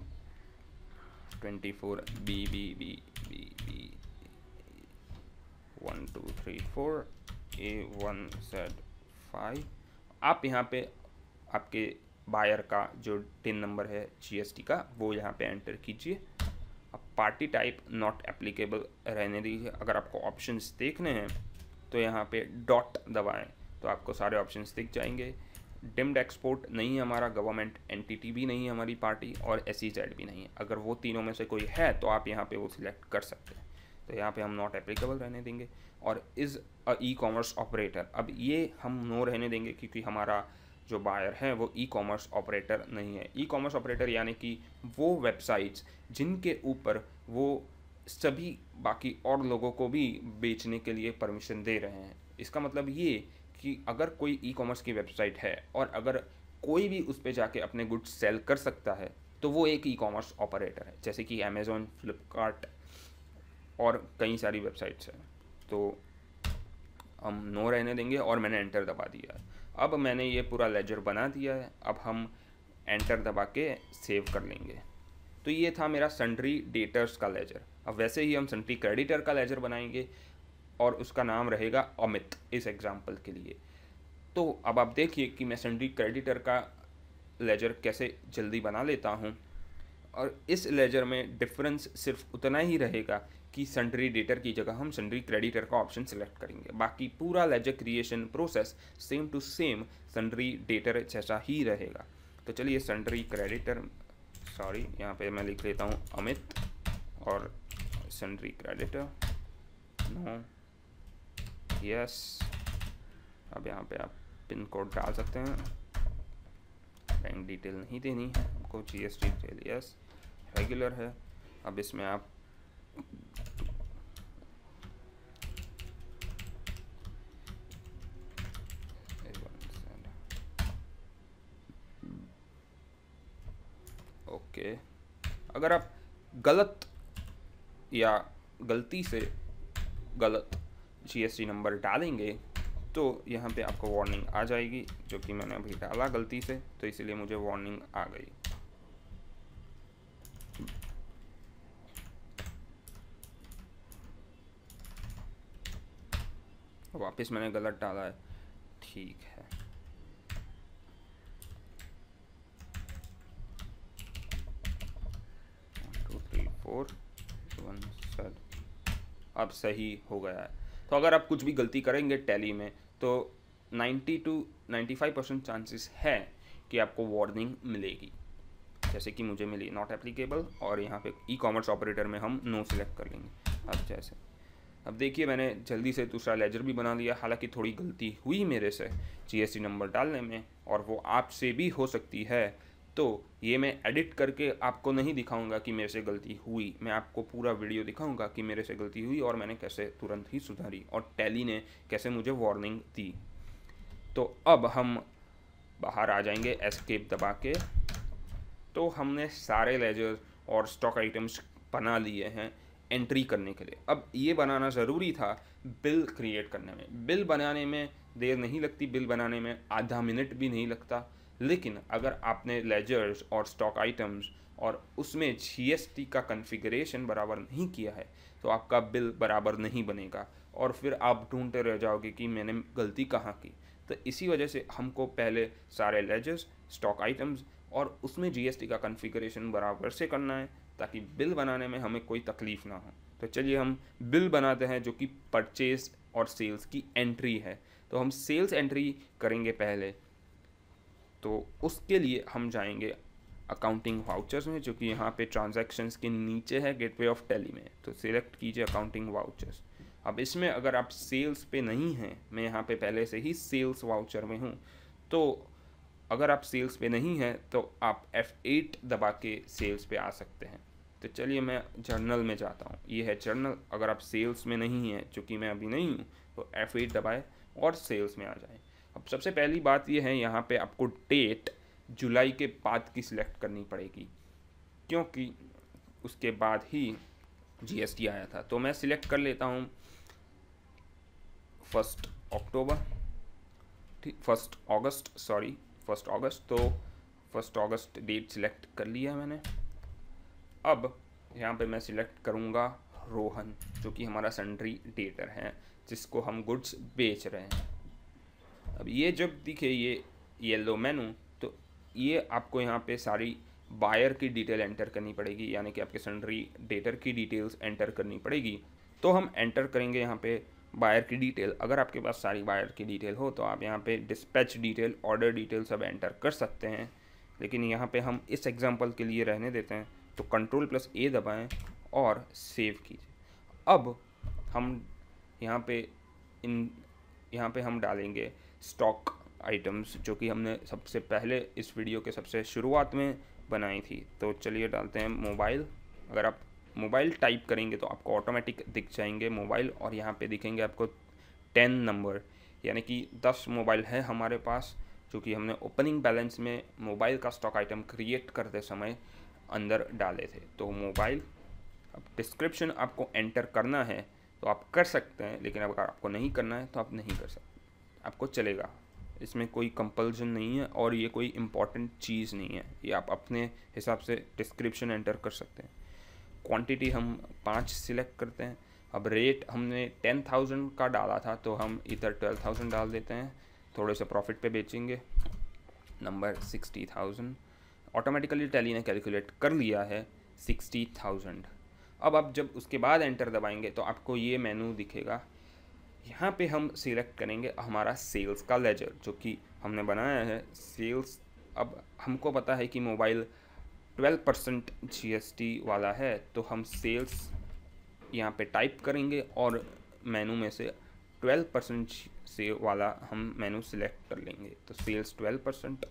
twenty four B B B B B one two three four A one set five. आप यहाँ पे आपके बायर का जो टिन नंबर है जीएसटी का वो यहाँ पे एंटर कीजिए। अब पार्टी टाइप नॉट एप्लीकेबल रहने दीजिए। अगर आपको ऑप्शंस देखने हैं तो यहाँ पे डॉट दबाएं तो आपको सारे ऑप्शंस दिख जाएंगे। डिम्ड एक्सपोर्ट नहीं है हमारा, गवर्नमेंट एंटिटी भी नहीं है हमारी पार्टी, और एसईजेड भी नहीं है। अगर वो तीनों में से कोई है तो आप यहाँ पे वो सिलेक्ट कर सकते हैं। तो यहाँ पे हम नॉट एप्लीकेबल रहने देंगे। और is a e commerce operator, अब ये हम नो रहने देंगे क्योंकि हमारा जो बायर है वो ई कॉमर्स ऑपरेटर नहीं है। ई कॉमर्स ऑपरेटर यानी कि वो वेबसाइट्स जिनके ऊपर वो सभी बाकी और लोगों को भी बेचने के लिए परमिशन दे रहे हैं। इसका मतलब ये कि अगर कोई ई कॉमर्स की वेबसाइट है और अगर कोई भी उस पर जाके अपने गुड्स सेल कर सकता है तो वो एक ई कॉमर्स ऑपरेटर है, जैसे कि अमेज़ॉन, फ्लिपकार्ट और कई सारी वेबसाइट्स हैं। तो हम नो रहने देंगे और मैंने एंटर दबा दिया। अब मैंने ये पूरा लेजर बना दिया है। अब हम एंटर दबा के सेव कर लेंगे। तो ये था मेरा सन्ड्री डेटर्स का लेजर। अब वैसे ही हम सन्ड्री क्रेडिटर का लेजर बनाएंगे और उसका नाम रहेगा अमित इस एग्जाम्पल के लिए। तो अब आप देखिए कि मैं सन्ड्री क्रेडिटर का लेजर कैसे जल्दी बना लेता हूँ। और इस लेजर में डिफरेंस सिर्फ उतना ही रहेगा कि सन्ड्री डेटर की जगह हम सन्ड्री क्रेडिटर का ऑप्शन सिलेक्ट करेंगे। बाकी पूरा ledger creation process same to same sundry debtor जैसा ही रहेगा। तो चलिए सन्ड्री क्रेडिटर, सॉरी यहाँ पे मैं लिख लेता हूँ अमित और सन्ड्री क्रेडिटर, नो यस। अब यहाँ पे आप पिन कोड डाल सकते हैं, बैंक डिटेल नहीं देनी है हमको, G S T detail yes, regular है। अब इसमें आप ओके okay. अगर आप गलत या गलती से गलत जीएसटी नंबर डालेंगे तो यहाँ पे आपको वार्निंग आ जाएगी, जो कि मैंने अभी डाला गलती से, तो इसीलिए मुझे वार्निंग आ गई। वापस मैंने गलत डाला है, ठीक है। One, two, three, four, one, seven अब सही हो गया है। तो अगर आप कुछ भी गलती करेंगे टैली में तो ninety two ninety five percent chances है कि आपको वार्निंग मिलेगी। जैसे कि मुझे मिली नॉट एप्लीकेबल, और यहाँ पे ई कॉमर्स ऑपरेटर में हम नो सिलेक्ट कर लेंगे। अब जैसे अब देखिए मैंने जल्दी से दूसरा लेजर भी बना लिया, हालांकि थोड़ी गलती हुई मेरे से जीएसटी नंबर डालने में, और वो आपसे भी हो सकती है, तो ये मैं एडिट करके आपको नहीं दिखाऊंगा कि मेरे से गलती हुई, मैं आपको पूरा वीडियो दिखाऊंगा कि मेरे से गलती हुई और मैंने कैसे तुरंत ही सुधारी और टैली ने कैसे मुझे वार्निंग दी। तो अब हम बाहर आ जाएंगे एस्केप दबा के। तो हमने सारे लेजर और स्टॉक आइटम्स बना लिए हैं एंट्री करने के लिए। अब ये बनाना ज़रूरी था बिल क्रिएट करने में। बिल बनाने में देर नहीं लगती, बिल बनाने में आधा मिनट भी नहीं लगता, लेकिन अगर आपने लेजर्स और स्टॉक आइटम्स और उसमें जीएसटी का कॉन्फ़िगरेशन बराबर नहीं किया है तो आपका बिल बराबर नहीं बनेगा, और फिर आप ढूंढते रह जाओगे कि मैंने गलती कहाँ की। तो इसी वजह से हमको पहले सारे लेजर्स, स्टॉक आइटम्स और उसमें जीएसटी का कॉन्फ़िगरेशन बराबर से करना है ताकि बिल बनाने में हमें कोई तकलीफ़ ना हो। तो चलिए हम बिल बनाते हैं जो कि परचेज़ और सेल्स की एंट्री है। तो हम सेल्स एंट्री करेंगे पहले, तो उसके लिए हम जाएंगे अकाउंटिंग वाउचर्स में, जो कि यहाँ पे ट्रांजैक्शंस के नीचे है गेटवे ऑफ टैली में। तो सिलेक्ट कीजिए अकाउंटिंग वाउचर्स। अब इसमें अगर आप सेल्स पे नहीं हैं, मैं यहाँ पे पहले से ही सेल्स वाउचर में हूँ, तो अगर आप सेल्स पे नहीं हैं तो आप एफ एट दबा के सेल्स पे आ सकते हैं। तो चलिए मैं जर्नल में जाता हूँ, ये है जर्नल। अगर आप सेल्स में नहीं हैं, चूँकि मैं अभी नहीं हूँ, तो एफ एट दबाएँ और सेल्स में आ जाएँ। अब सबसे पहली बात ये है, यहाँ पे आपको डेट जुलाई के बाद की सिलेक्ट करनी पड़ेगी, क्योंकि उसके बाद ही जीएसटी आया था। तो मैं सिलेक्ट कर लेता हूँ फर्स्ट अक्टूबर ठीक first August sorry first August तो फर्स्ट अगस्त डेट सिलेक्ट कर लिया मैंने। अब यहाँ पे मैं सिलेक्ट करूँगा रोहन, जो कि हमारा सन्ड्री डेटर है, जिसको हम गुड्स बेच रहे हैं। अब ये जब दिखे ये येलो मेनू, तो ये आपको यहाँ पे सारी बायर की डिटेल एंटर करनी पड़ेगी, यानी कि आपके सन्ड्री डेटर की डिटेल्स एंटर करनी पड़ेगी। तो हम एंटर करेंगे यहाँ पे बायर की डिटेल। अगर आपके पास सारी बायर की डिटेल हो तो आप यहाँ पे डिस्पैच डिटेल, ऑर्डर डिटेल सब एंटर कर सकते हैं, लेकिन यहाँ पे हम इस एग्जाम्पल के लिए रहने देते हैं। तो कंट्रोल प्लस ए दबाएँ और सेव कीजिए। अब हम यहाँ पर इन यहाँ पर हम डालेंगे स्टॉक आइटम्स, जो कि हमने सबसे पहले इस वीडियो के सबसे शुरुआत में बनाई थी। तो चलिए डालते हैं मोबाइल। अगर आप मोबाइल टाइप करेंगे तो आपको ऑटोमेटिक दिख जाएंगे मोबाइल, और यहाँ पे दिखेंगे आपको टेन नंबर, यानी कि दस मोबाइल है हमारे पास, जो कि हमने ओपनिंग बैलेंस में मोबाइल का स्टॉक आइटम क्रिएट करते समय अंदर डाले थे। तो मोबाइल, अब डिस्क्रिप्शन आपको एंटर करना है तो आप कर सकते हैं, लेकिन अगर आपको नहीं करना है तो आप नहीं कर सकते, आपको चलेगा, इसमें कोई कंपल्सन नहीं है और ये कोई इम्पॉर्टेंट चीज़ नहीं है, ये आप अपने हिसाब से डिस्क्रिप्शन एंटर कर सकते हैं। क्वांटिटी हम पाँच सिलेक्ट करते हैं। अब रेट हमने टेन थाउजेंड का डाला था तो हम इधर ट्वेल्व थाउजेंड डाल देते हैं, थोड़े से प्रॉफिट पे बेचेंगे। Number sixty thousand automatically Tally ने कैलकुलेट कर लिया है सिक्सटी थाउजेंड। अब आप जब उसके बाद एंटर दबाएंगे तो आपको ये मेनू दिखेगा, यहाँ पे हम सिलेक्ट करेंगे हमारा सेल्स का लेजर जो कि हमने बनाया है सेल्स। अब हमको पता है कि मोबाइल ट्वेल्व परसेंट जीएसटी वाला है, तो हम सेल्स यहाँ पे टाइप करेंगे और मेनू में से ट्वेल्व परसेंट से वाला हम मेनू सिलेक्ट कर लेंगे। तो सेल्स ट्वेल्व परसेंट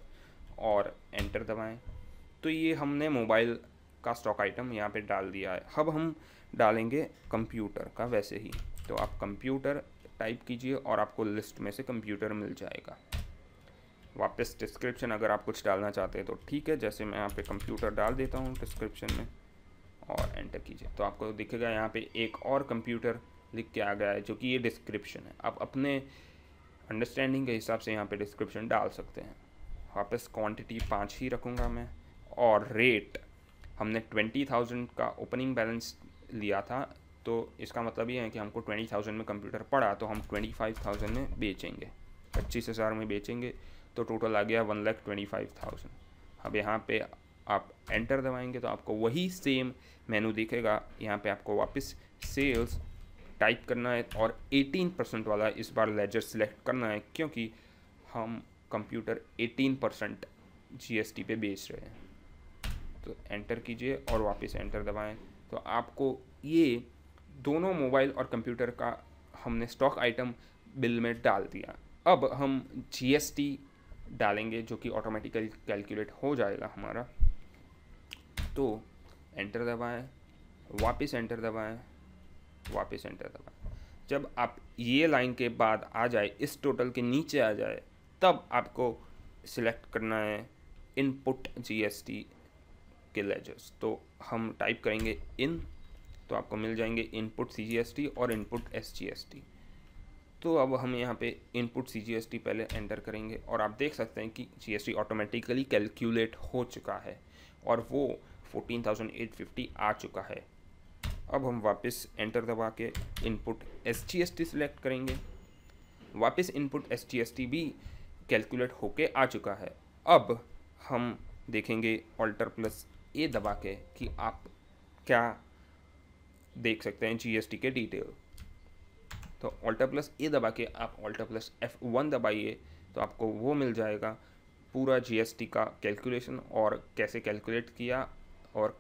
और एंटर दबाएं। तो ये हमने मोबाइल का स्टॉक आइटम यहाँ पे डाल दिया है। अब हम डालेंगे कंप्यूटर का वैसे ही, तो आप कंप्यूटर टाइप कीजिए और आपको लिस्ट में से कंप्यूटर मिल जाएगा। वापस डिस्क्रिप्शन अगर आप कुछ डालना चाहते हैं तो ठीक है, जैसे मैं यहाँ पे कंप्यूटर डाल देता हूँ डिस्क्रिप्शन में और एंटर कीजिए। तो आपको दिखेगा यहाँ पे एक और कंप्यूटर लिख के आ गया है जो कि ये डिस्क्रिप्शन है। आप अपने अंडरस्टैंडिंग के हिसाब से यहाँ पे डिस्क्रिप्शन डाल सकते हैं। वापस क्वान्टिटी पाँच ही रखूँगा मैं, और रेट हमने ट्वेंटी थाउजेंड का ओपनिंग बैलेंस लिया था, तो इसका मतलब ये है कि हमको ट्वेंटी थाउजेंड में कंप्यूटर पड़ा तो हम ट्वेंटी फाइव थाउजेंड में बेचेंगे, पच्चीस हज़ार में बेचेंगे। तो टोटल आ गया one lakh twenty five thousand. अब यहाँ पे आप एंटर दबाएंगे तो आपको वही सेम मेनू दिखेगा। यहाँ पे आपको वापस सेल्स टाइप करना है और एटीन परसेंट वाला इस बार लेजर सिलेक्ट करना है, क्योंकि हम computer eighteen percent G S T पे बेच रहे हैं। तो एंटर कीजिए और वापस एंटर दबाएं। तो आपको ये दोनों मोबाइल और कंप्यूटर का हमने स्टॉक आइटम बिल में डाल दिया। अब हम जीएसटी डालेंगे जो कि ऑटोमेटिकली कैलकुलेट हो जाएगा हमारा। तो एंटर दबाएं, वापस एंटर दबाएं, वापस एंटर दबाएं। जब आप ये लाइन के बाद आ जाए, इस टोटल के नीचे आ जाए, तब आपको सिलेक्ट करना है इनपुट जीएसटी के लेजर्स। तो हम टाइप करेंगे इन, तो आपको मिल जाएंगे इनपुट सीजीएसटी और इनपुट एसजीएसटी। तो अब हम यहाँ पे इनपुट सीजीएसटी पहले एंटर करेंगे और आप देख सकते हैं कि जीएसटी ऑटोमेटिकली कैलकुलेट हो चुका है और वो चौदह हज़ार आठ सौ पचास आ चुका है। अब हम वापस एंटर दबा के इनपुट एसजीएसटी सिलेक्ट करेंगे। वापस इनपुट एसजीएसटी भी कैलकुलेट होके आ चुका है। अब हम देखेंगे ऑल्टर प्लस ए दबा के कि आप क्या देख सकते हैं जीएसटी के डिटेल। तो ऑल्टर प्लस ए दबा के आप ऑल्टर प्लस एफ वन दबाइए तो आपको वो मिल जाएगा पूरा जीएसटी का कैलकुलेशन और कैसे कैलकुलेट किया और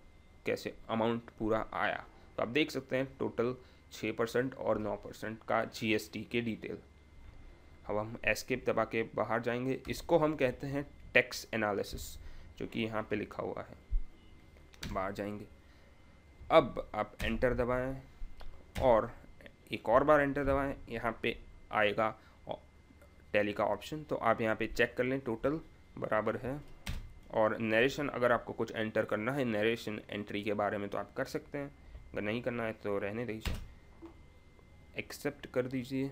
कैसे अमाउंट पूरा आया। तो आप देख सकते हैं टोटल छः परसेंट और नौ परसेंट का जीएसटी के डिटेल। अब हम एस्केप दबा के बाहर जाएंगे। इसको हम कहते हैं टैक्स एनालिसिस जो कि यहाँ पे लिखा हुआ है। बाहर जाएंगे, अब आप एंटर दबाएं और एक और बार एंटर दबाएं। यहाँ पे आएगा टैली का ऑप्शन, तो आप यहाँ पे चेक कर लें टोटल बराबर है। और नरेशन, अगर आपको कुछ एंटर करना है नरेशन एंट्री के बारे में तो आप कर सकते हैं, अगर नहीं करना है तो रहने दीजिए, एक्सेप्ट कर दीजिए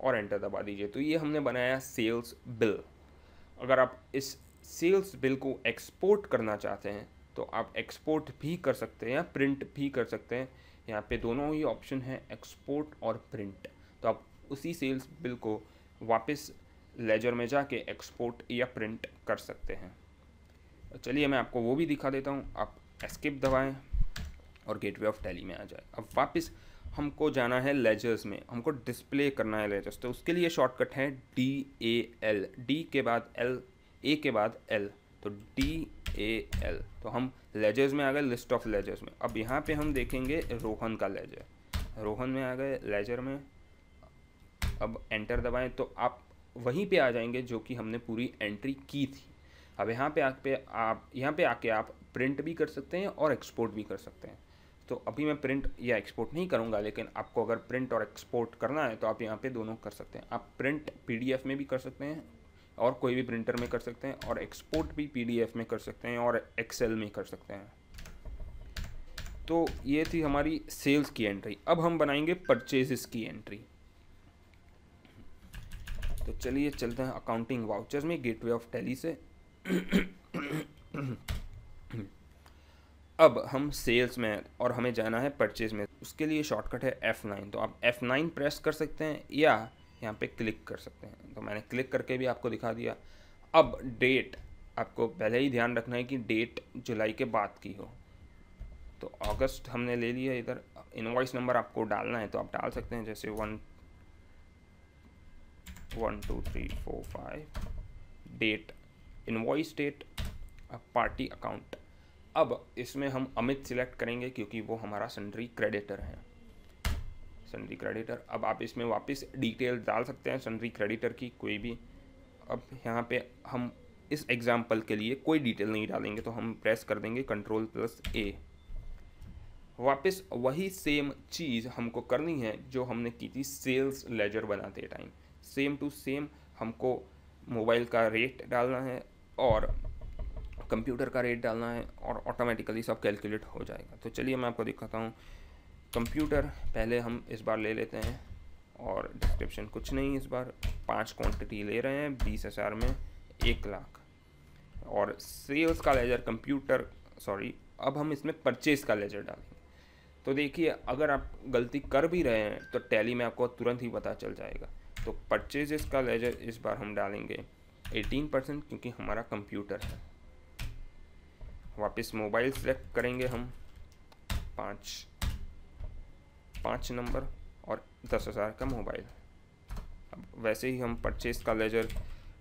और एंटर दबा दीजिए। तो ये हमने बनाया सेल्स बिल। अगर आप इस सेल्स बिल को एक्सपोर्ट करना चाहते हैं तो आप एक्सपोर्ट भी कर सकते हैं या प्रिंट भी कर सकते हैं। यहाँ पे दोनों ही ऑप्शन हैं, एक्सपोर्ट और प्रिंट। तो आप उसी सेल्स बिल को वापस लेजर में जाके एक्सपोर्ट या प्रिंट कर सकते हैं। चलिए मैं आपको वो भी दिखा देता हूँ। आप एस्केप दबाएं और गेटवे ऑफ टैली में आ जाए। अब वापस हमको जाना है लेजर्स में, हमको डिस्प्ले करना है लेजर्स। तो उसके लिए शॉर्टकट है डी ए एल, डी के बाद एल, ए के बाद एल, तो डी ए एल। तो हम लेजर्स में आ गए, लिस्ट ऑफ लेजर्स में। अब यहाँ पे हम देखेंगे रोहन का लेजर, रोहन में आ गए लेजर में। अब एंटर दबाएं तो आप वहीं पे आ जाएंगे जो कि हमने पूरी एंट्री की थी। अब यहाँ पे आके आप यहाँ पे आके आप प्रिंट भी कर सकते हैं और एक्सपोर्ट भी कर सकते हैं। तो अभी मैं प्रिंट या एक्सपोर्ट नहीं करूँगा, लेकिन आपको अगर प्रिंट और एक्सपोर्ट करना है तो आप यहाँ पे दोनों कर सकते हैं। आप प्रिंट पीडीएफ में भी कर सकते हैं और कोई भी प्रिंटर में कर सकते हैं, और एक्सपोर्ट भी पीडीएफ में कर सकते हैं और एक्सेल में कर सकते हैं। तो ये थी हमारी सेल्स की एंट्री। अब हम बनाएंगे परचेजेस की एंट्री। तो चलिए चलते हैं अकाउंटिंग वाउचर्स में गेटवे ऑफ टैली से। अब हम सेल्स में और हमें जाना है परचेज में। उसके लिए शॉर्टकट है एफ नाइन, तो आप एफ नाइन प्रेस कर सकते हैं या यहाँ पे क्लिक कर सकते हैं। तो मैंने क्लिक करके भी आपको दिखा दिया। अब डेट आपको पहले ही ध्यान रखना है कि डेट जुलाई के बाद की हो। तो अगस्त हमने ले लिया। इधर इनवॉइस नंबर आपको डालना है तो आप डाल सकते हैं, जैसे one one two three four five date, invoice date, party account. अब इसमें हम अमित सिलेक्ट करेंगे क्योंकि वो हमारा सन्ड्री क्रेडिटर है, सन्ड्री क्रेडिटर। अब आप इसमें वापस डिटेल डाल सकते हैं सन्ड्री क्रेडिटर की कोई भी। अब यहाँ पे हम इस एग्जाम्पल के लिए कोई डिटेल नहीं डालेंगे, तो हम प्रेस कर देंगे कंट्रोल प्लस ए। वापस वही सेम चीज़ हमको करनी है जो हमने की थी सेल्स लेजर बनाते टाइम। सेम टू सेम हमको मोबाइल का रेट डालना है और कंप्यूटर का रेट डालना है और ऑटोमेटिकली सब कैलकुलेट हो जाएगा। तो चलिए मैं आपको दिखाता हूँ। कंप्यूटर पहले हम इस बार ले लेते हैं और डिस्क्रिप्शन कुछ नहीं इस बार। पांच क्वांटिटी ले रहे हैं, बीस हज़ार में एक लाख। और सेल्स का लेजर कंप्यूटर सॉरी अब हम इसमें परचेज़ का लेजर डालेंगे। तो देखिए, अगर आप गलती कर भी रहे हैं तो टैली में आपको तुरंत ही पता चल जाएगा। तो परचेजेस का लेजर इस बार हम डालेंगे अठारह परसेंट क्योंकि हमारा कंप्यूटर है। वापस मोबाइल सेलेक्ट करेंगे हम, पाँच पाँच नंबर और दस हज़ार का मोबाइल। अब वैसे ही हम परचेज का लेजर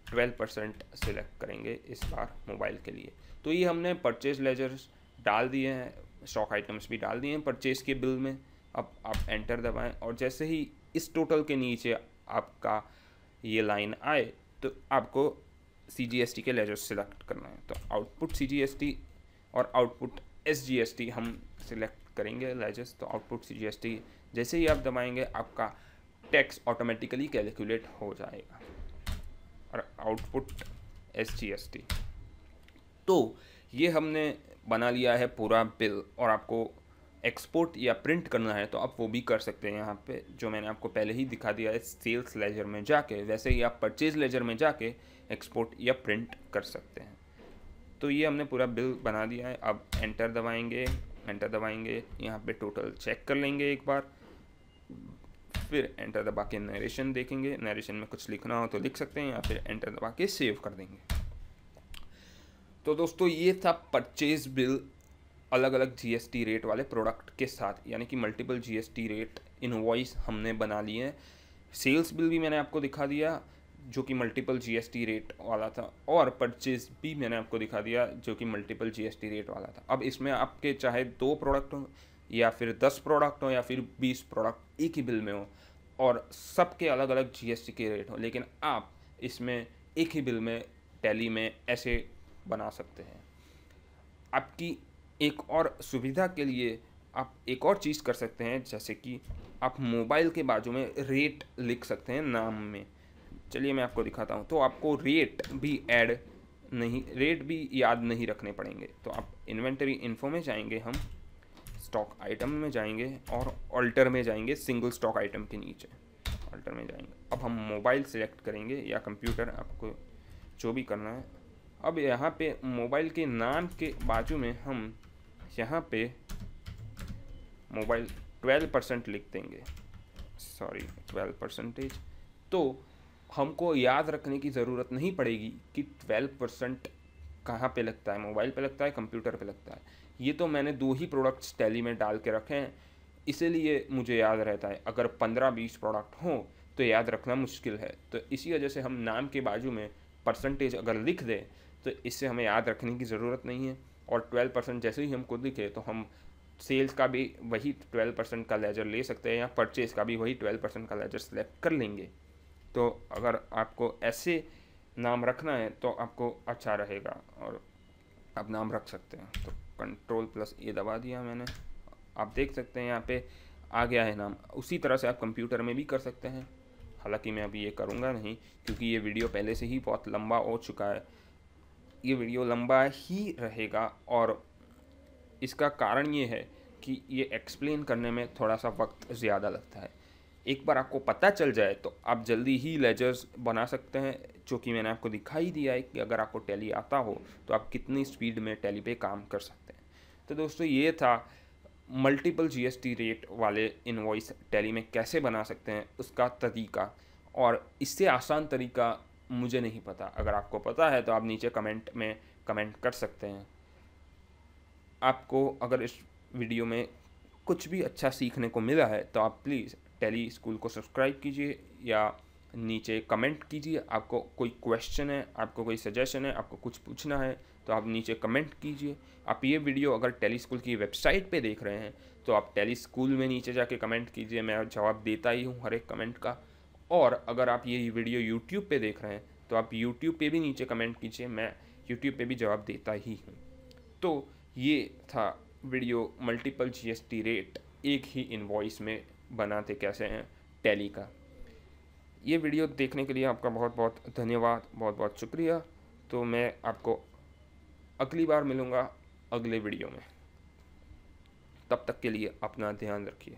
ट्वेल्व परसेंट सिलेक्ट करेंगे इस बार मोबाइल के लिए। तो ये हमने परचेज लेजर्स डाल दिए हैं, स्टॉक आइटम्स भी डाल दिए हैं परचेज के बिल में। अब आप एंटर दबाएं और जैसे ही इस टोटल के नीचे आपका ये लाइन आए तो आपको सीजीएसटी के लेजर्स सिलेक्ट करना है। तो आउटपुट सीजीएसटी और आउटपुट एसजीएसटी हम सिलेक्ट करेंगे लेजर्स। तो आउटपुट सीजीएसटी जैसे ही आप दबाएंगे आपका टैक्स ऑटोमेटिकली कैलकुलेट हो जाएगा और आउटपुट एसजीएसटी। तो ये हमने बना लिया है पूरा बिल, और आपको एक्सपोर्ट या प्रिंट करना है तो आप वो भी कर सकते हैं। यहाँ पे जो मैंने आपको पहले ही दिखा दिया है सेल्स लेजर में जाके, वैसे ही आप परचेज लेजर में जाके एक्सपोर्ट या प्रिंट कर सकते हैं। तो ये हमने पूरा बिल बना दिया है। अब एंटर दबाएंगे, एंटर दबाएंगे यहाँ पे टोटल चेक कर लेंगे एक बार, फिर एंटर दबा के नरेशन देखेंगे। नरेशन में कुछ लिखना हो तो लिख सकते हैं या फिर एंटर दबा के सेव कर देंगे। तो दोस्तों ये था परचेज बिल अलग अलग जीएसटी रेट वाले प्रोडक्ट के साथ, यानी कि मल्टीपल जीएसटी रेट इनवॉइस हमने बना लिए हैं। सेल्स बिल भी मैंने आपको दिखा दिया जो कि मल्टीपल जीएसटी रेट वाला था, और परचेज भी मैंने आपको दिखा दिया जो कि मल्टीपल जीएसटी रेट वाला था। अब इसमें आपके चाहे दो प्रोडक्ट हो या फिर दस प्रोडक्ट हो या फिर बीस प्रोडक्ट एक ही बिल में हो और सबके अलग अलग जीएसटी के रेट हो, लेकिन आप इसमें एक ही बिल में टैली में ऐसे बना सकते हैं। आपकी एक और सुविधा के लिए आप एक और चीज़ कर सकते हैं, जैसे कि आप मोबाइल के बाजू में रेट लिख सकते हैं नाम में। चलिए मैं आपको दिखाता हूँ। तो आपको रेट भी ऐड नहीं, रेट भी याद नहीं रखने पड़ेंगे। तो आप इन्वेंटरी इन्फो में जाएंगे, हम स्टॉक आइटम में जाएंगे और ऑल्टर में जाएंगे, सिंगल स्टॉक आइटम के नीचे ऑल्टर में जाएंगे। अब हम मोबाइल सेलेक्ट करेंगे या कंप्यूटर, आपको जो भी करना है। अब यहाँ पे मोबाइल के नाम के बाजू में हम यहाँ पे मोबाइल ट्वेल्व परसेंट लिख देंगे, सॉरी ट्वेल्व परसेंटेज। तो हमको याद रखने की ज़रूरत नहीं पड़ेगी कि ट्वेल्व परसेंट कहाँ पे लगता है, मोबाइल पे लगता है कंप्यूटर पे लगता है। ये तो मैंने दो ही प्रोडक्ट्स टैली में डाल के रखे हैं इसीलिए मुझे याद रहता है। अगर पंद्रह बीस प्रोडक्ट हों तो याद रखना मुश्किल है। तो इसी वजह से हम नाम के बाजू में परसेंटेज अगर लिख दें तो इससे हमें याद रखने की ज़रूरत नहीं है। और ट्वेल्व परसेंट जैसे ही हमको दिखे तो हम सेल्स का भी वही ट्वेल्व परसेंट का लेजर ले सकते हैं या परचेज़ का भी वही ट्वेल्व परसेंट का लेजर सेलेक्ट कर लेंगे। तो अगर आपको ऐसे नाम रखना है तो आपको अच्छा रहेगा और आप नाम रख सकते हैं। तो कंट्रोल प्लस ये दबा दिया मैंने, आप देख सकते हैं यहाँ पे आ गया है नाम। उसी तरह से आप कंप्यूटर में भी कर सकते हैं, हालांकि मैं अभी ये करूँगा नहीं क्योंकि ये वीडियो पहले से ही बहुत लंबा हो चुका है। ये वीडियो लंबा ही रहेगा और इसका कारण ये है कि ये एक्सप्लेन करने में थोड़ा सा वक्त ज़्यादा लगता है। एक बार आपको पता चल जाए तो आप जल्दी ही लेजर्स बना सकते हैं, जो कि मैंने आपको दिखाई दिया है कि अगर आपको टैली आता हो तो आप कितनी स्पीड में टैली पे काम कर सकते हैं। तो दोस्तों ये था मल्टीपल जीएसटी रेट वाले इनवॉइस टैली में कैसे बना सकते हैं उसका तरीका, और इससे आसान तरीका मुझे नहीं पता। अगर आपको पता है तो आप नीचे कमेंट में कमेंट कर सकते हैं। आपको अगर इस वीडियो में कुछ भी अच्छा सीखने को मिला है तो आप प्लीज़ टैली स्कूल को सब्सक्राइब कीजिए या नीचे कमेंट कीजिए। आपको कोई क्वेश्चन है, आपको कोई सजेशन है, आपको कुछ पूछना है तो आप नीचे कमेंट कीजिए। आप ये वीडियो अगर टैली स्कूल की वेबसाइट पे देख रहे हैं तो आप टैली स्कूल में नीचे जाके कमेंट कीजिए, मैं जवाब देता ही हूँ हर एक कमेंट का। और अगर आप ये वीडियो यूट्यूब पे देख रहे हैं तो आप यूट्यूब पे भी नीचे कमेंट कीजिए, मैं यूट्यूब पे भी जवाब देता ही हूँ। तो ये था वीडियो मल्टीपल जीएसटी रेट एक ही इनवॉइस में बनाते कैसे हैं टैली का। ये वीडियो देखने के लिए आपका बहुत बहुत धन्यवाद, बहुत बहुत शुक्रिया। तो मैं आपको अगली बार मिलूँगा अगले वीडियो में, तब तक के लिए अपना ध्यान रखिए।